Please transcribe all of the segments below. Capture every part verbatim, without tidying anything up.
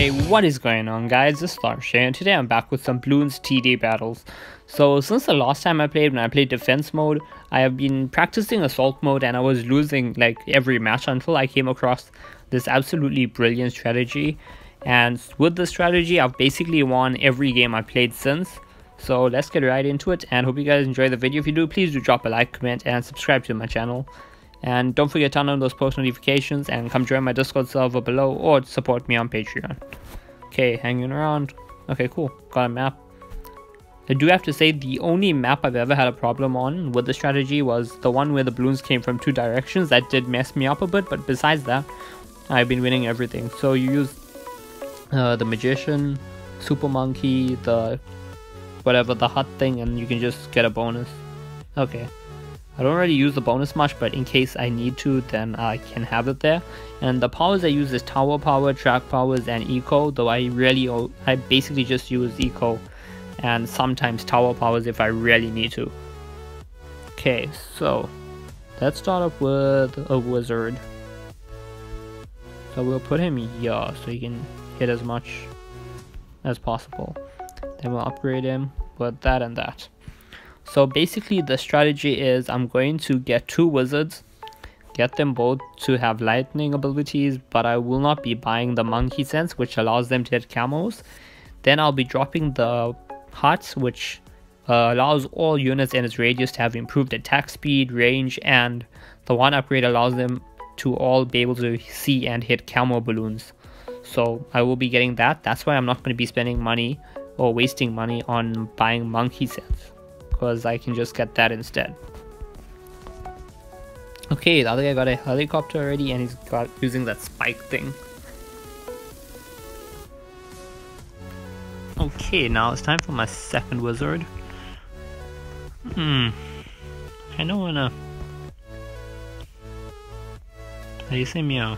Hey, what is going on guys, it's Tharshey and today I'm back with some Bloons T D Battles. So since the last time I played, when I played defense mode, I have been practicing assault mode and I was losing like every match until I came across this absolutely brilliant strategy. And with this strategy, I've basically won every game I played since. So let's get right into it and hope you guys enjoy the video. If you do, please do drop a like, comment and subscribe to my channel. And don't forget to turn on those post notifications and come join my Discord server below or support me on Patreon. Okay, hanging around. Okay, cool. Got a map. I do have to say the only map I've ever had a problem on with the strategy was the one where the balloons came from two directions. That did mess me up a bit, but besides that, I've been winning everything. So you use uh, the magician, super monkey, the whatever, the hut thing, and you can just get a bonus. Okay. I don't really use the bonus much, but in case I need to, then I can have it there. And the powers I use is tower power, track powers, and eco, though I really, I basically just use eco and sometimes tower powers if I really need to. Okay, so let's start up with a wizard. So we'll put him here so he can hit as much as possible. Then we'll upgrade him with that and that. So basically the strategy is I'm going to get two wizards, get them both to have lightning abilities, but I will not be buying the monkey sense, which allows them to hit camos. Then I'll be dropping the hut, which uh, allows all units in its radius to have improved attack speed, range, and the one upgrade allows them to all be able to see and hit camo balloons. So I will be getting that. That's why I'm not going to be spending money or wasting money on buying monkey sense, because I can just get that instead. Okay, the other guy got a helicopter already and he's got using that spike thing. Okay, now it's time for my second wizard. Hmm. I don't wanna. How do you say meow?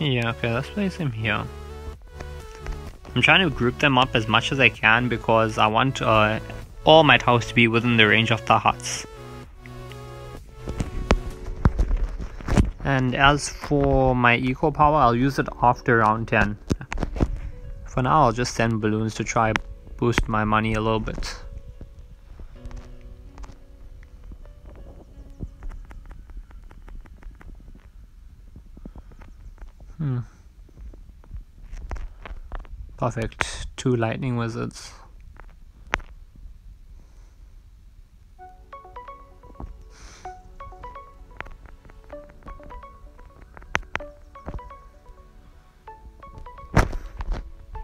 Yeah, okay, let's place him here. I'm trying to group them up as much as I can because I want uh, all my towers to be within the range of the huts. And as for my eco power, I'll use it after round ten. For now, I'll just send balloons to try boost my money a little bit. Hmm. Perfect. Two lightning wizards.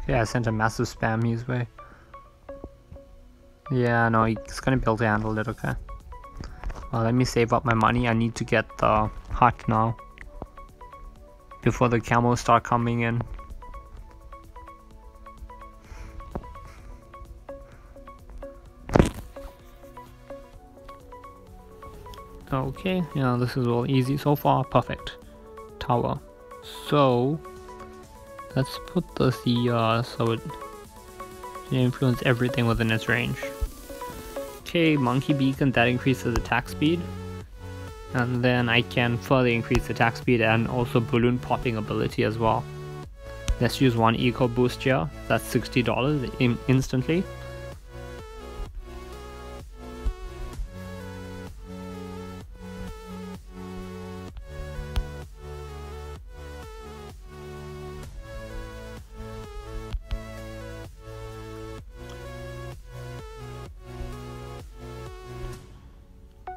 Yeah, I sent a massive spam his way. Yeah, no, he's gonna be able to handle it, okay. Well, let me save up my money. I need to get the hut now, before the camos start coming in. Okay, yeah, this is all easy so far. Perfect. Tower. So let's put this here so it can influence everything within its range. Okay, monkey beacon, that increases attack speed. And then I can further increase attack speed and also balloon popping ability as well. Let's use one eco boost here. That's sixty dollars in instantly.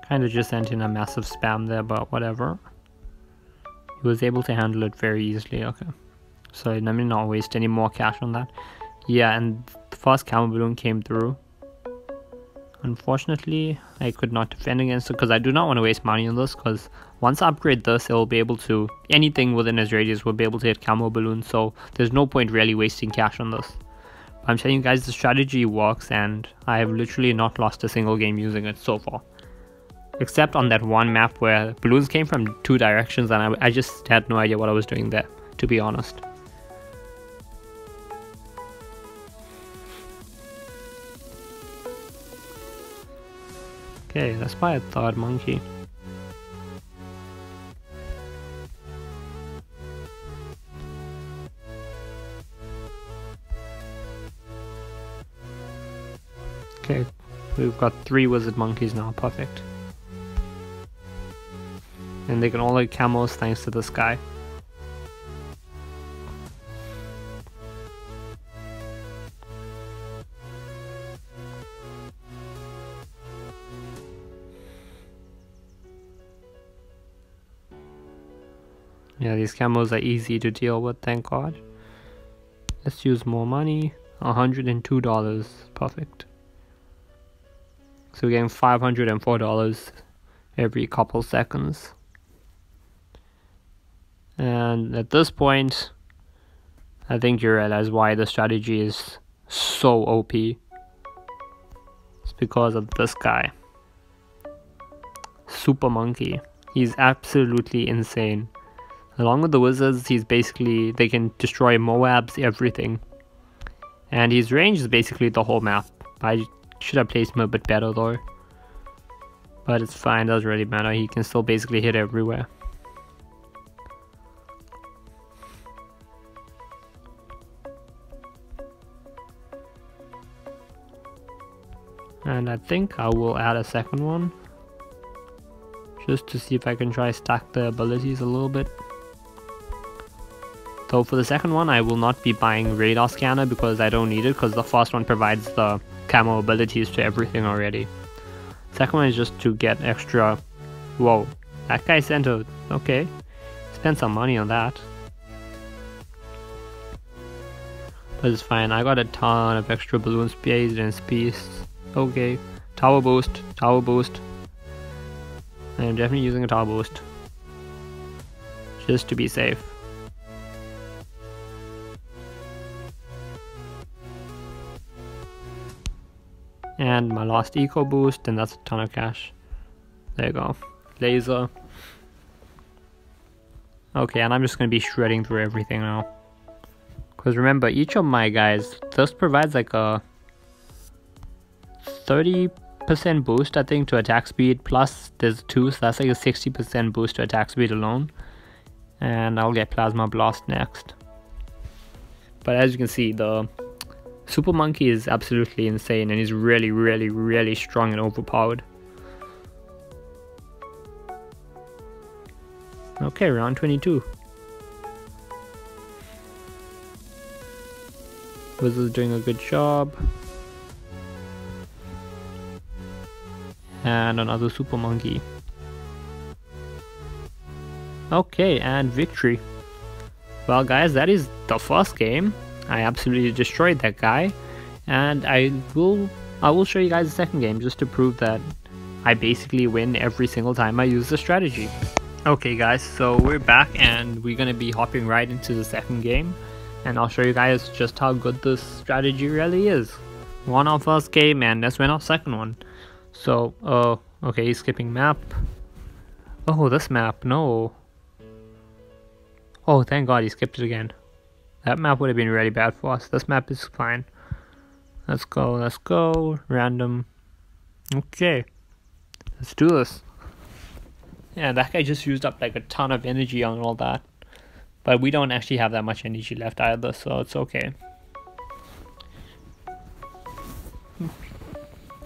Kind of just sent in a massive spam there, but whatever. He was able to handle it very easily, okay. So let me not waste any more cash on that. Yeah, and the first camo balloon came through. Unfortunately, I could not defend against it because I do not want to waste money on this, because once I upgrade this, it will be able to, anything within his radius will be able to hit camo balloons, so there's no point really wasting cash on this. But I'm telling you guys, the strategy works and I have literally not lost a single game using it so far. Except on that one map where balloons came from two directions and I, I just had no idea what I was doing there, to be honest. Okay, let's buy a third monkey. Okay, we've got three wizard monkeys now, perfect. And they can all eat camels thanks to this guy. Yeah, these camels are easy to deal with, thank God. Let's use more money. one hundred two dollars, perfect. So we're getting five hundred four dollars every couple seconds. And at this point, I think you realize why the strategy is so O P. It's because of this guy. Super Monkey. He's absolutely insane. Along with the wizards, he's basically, they can destroy Moab's everything. And his range is basically the whole map. I should have placed him a bit better though. But it's fine, doesn't really matter, he can still basically hit everywhere. And I think I will add a second one. Just to see if I can try stack the abilities a little bit. So for the second one, I will not be buying radar scanner because I don't need it, because the first one provides the camo abilities to everything already. Second one is just to get extra. Whoa, that guy sent a, okay, spend some money on that. But it's fine, I got a ton of extra balloon space and space. Okay, tower boost, tower boost. I'm definitely using a tower boost, just to be safe. And my last eco boost, and that's a ton of cash. There you go. Laser. Okay, and I'm just going to be shredding through everything now. Because remember, each of my guys, this provides like a thirty percent boost, I think, to attack speed. Plus, there's two, so that's like a sixty percent boost to attack speed alone. And I'll get Plasma Blast next. But as you can see, the Super Monkey is absolutely insane, and he's really, really, really strong and overpowered. Okay, round twenty-two. Wizard's doing a good job. And another Super Monkey. Okay, and victory. Well guys, that is the first game. I absolutely destroyed that guy, and I will I will show you guys the second game just to prove that I basically win every single time I use the strategy. Okay guys, so we're back and we're gonna be hopping right into the second game, and I'll show you guys just how good this strategy really is. Won our first game and let's win our second one. So uh okay, he's skipping map. Oh, this map, no. Oh thank God he skipped it again. That map would have been really bad for us. This map is fine. Let's go, let's go. Random. Okay. Let's do this. Yeah, that guy just used up like a ton of energy on all that. But we don't actually have that much energy left either, so it's okay.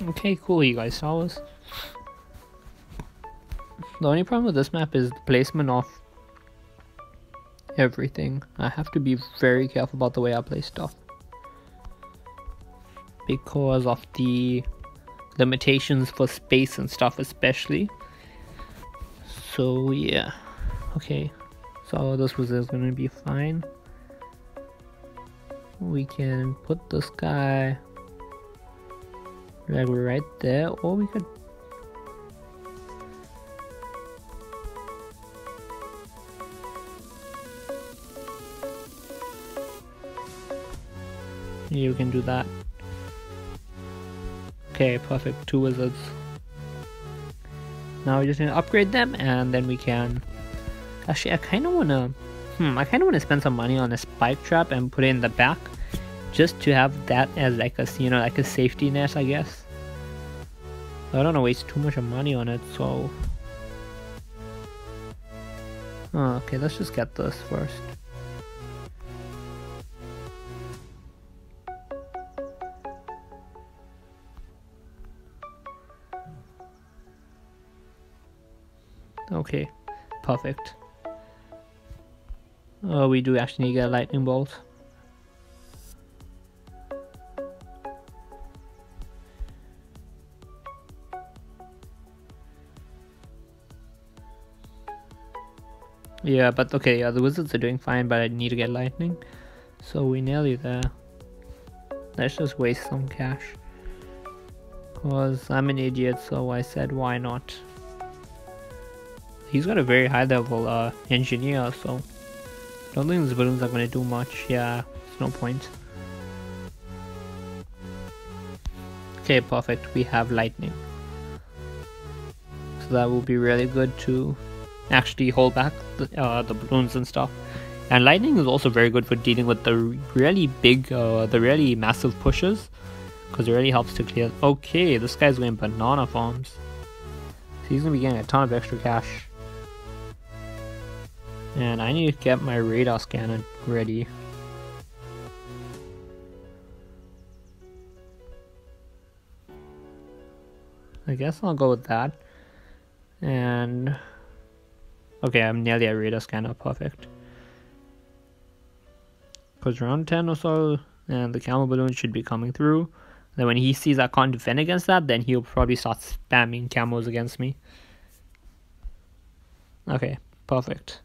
Okay, cool, you guys saw us. The only problem with this map is the placement of everything. I have to be very careful about the way I play stuff because of the limitations for space and stuff especially. So yeah, okay, so this was is gonna be fine. We can put this guy like right there, or we could, you can do that. Okay, perfect, two wizards. Now we're just gonna upgrade them, and then we can actually, I kind of wanna hmm I kind of wanna spend some money on a spike trap and put it in the back just to have that as like a, you know, like a safety net, I guess. I don't wanna waste too much of money on it, so oh, okay, let's just get this first. Okay, perfect. Oh, we do actually need a lightning bolt. Yeah, but okay, yeah, the wizards are doing fine, but I need to get lightning. So we're nearly there. Let's just waste some cash. Because I'm an idiot, so I said why not. He's got a very high level uh, engineer, so I don't think these balloons are going to do much. Yeah, there's no point. Okay, perfect. We have lightning. So that will be really good to actually hold back the, uh, the balloons and stuff. And lightning is also very good for dealing with the really big, uh, the really massive pushes, because it really helps to clear. Okay, this guy's going banana farms, so he's going to be getting a ton of extra cash. And I need to get my radar scanner ready. I guess I'll go with that. And okay, I'm nearly at radar scanner, perfect. Because round ten or so, and the camel balloon should be coming through. Then when he sees I can't defend against that, then he'll probably start spamming camos against me. Okay, perfect.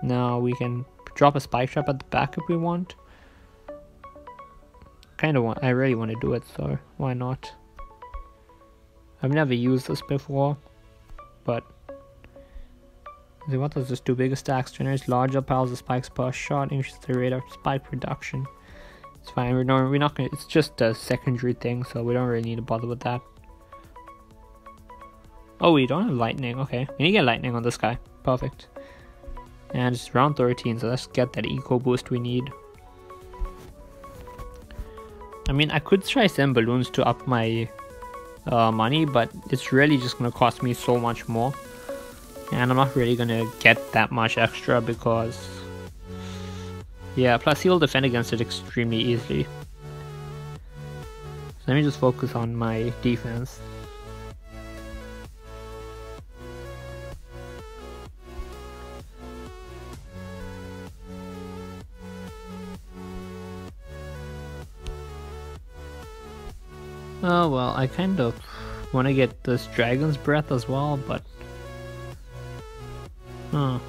Now we can drop a spike trap at the back if we want. Kind of want. I really want to do it, so why not? I've never used this before, but what does this do? Bigger stacks generates larger piles of spikes per shot, increases the rate of spike production. It's fine. We're not. We're not gonna. It's just a secondary thing, so we don't really need to bother with that. Oh, we don't have lightning. Okay, we need to get lightning on this guy. Perfect. And it's round thirteen, so let's get that eco boost we need. I mean, I could try send balloons to up my uh, money, but it's really just gonna cost me so much more. And I'm not really gonna get that much extra because, yeah, plus he'll defend against it extremely easily. So let me just focus on my defense. Oh well, I kind of want to get this dragon's breath as well, but huh.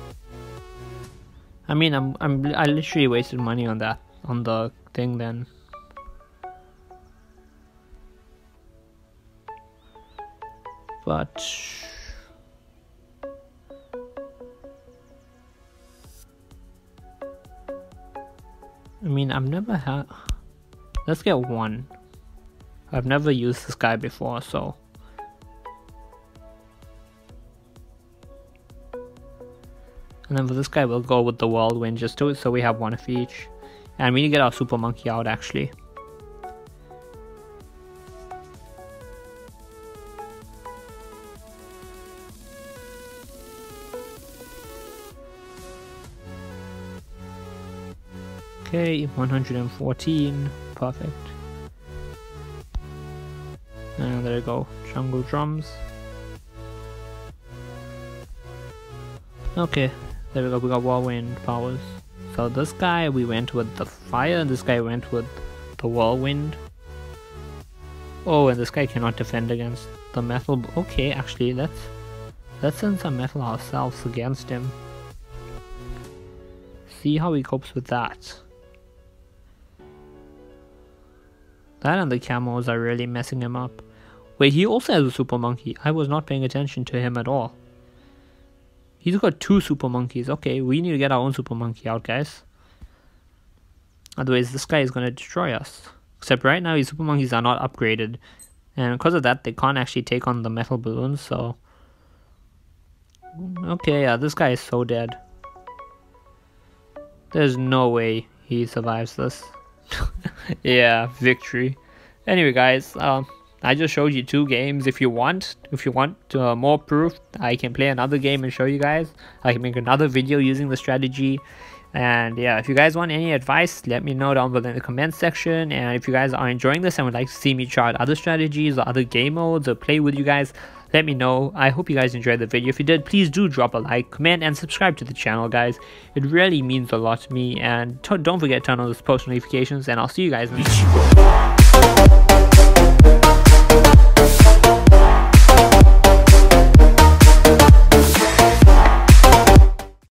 I mean, I'm, I'm, I literally wasted money on that, on the thing then. But I mean, I've never had, let's get one. I've never used this guy before, so and then for this guy, we'll go with the whirlwind just to it, so we have one of each. And we need to get our super monkey out, actually. Okay, one hundred fourteen, perfect. And there you go, jungle drums. Okay. There we go, we got whirlwind powers. So this guy we went with the fire, and this guy went with the whirlwind. Oh, and this guy cannot defend against the metal. Okay, actually let's let's send some metal ourselves against him. See how he copes with that. That and the camos are really messing him up. Wait, he also has a super monkey. I was not paying attention to him at all. He's got two super monkeys. Okay, we need to get our own super monkey out, guys. Otherwise, this guy is going to destroy us. Except right now, his super monkeys are not upgraded. And because of that, they can't actually take on the metal balloons, so okay, yeah, this guy is so dead. There's no way he survives this. Yeah, victory. Anyway, guys, um... I just showed you two games. If you want, if you want uh, more proof, I can play another game and show you guys. I can make another video using the strategy. And yeah, if you guys want any advice, let me know down below in the comments section. And if you guys are enjoying this and would like to see me try out other strategies or other game modes or play with you guys, let me know. I hope you guys enjoyed the video. If you did, please do drop a like, comment, and subscribe to the channel, guys. It really means a lot to me. And don't forget to turn on those post notifications, and I'll see you guys in the next video.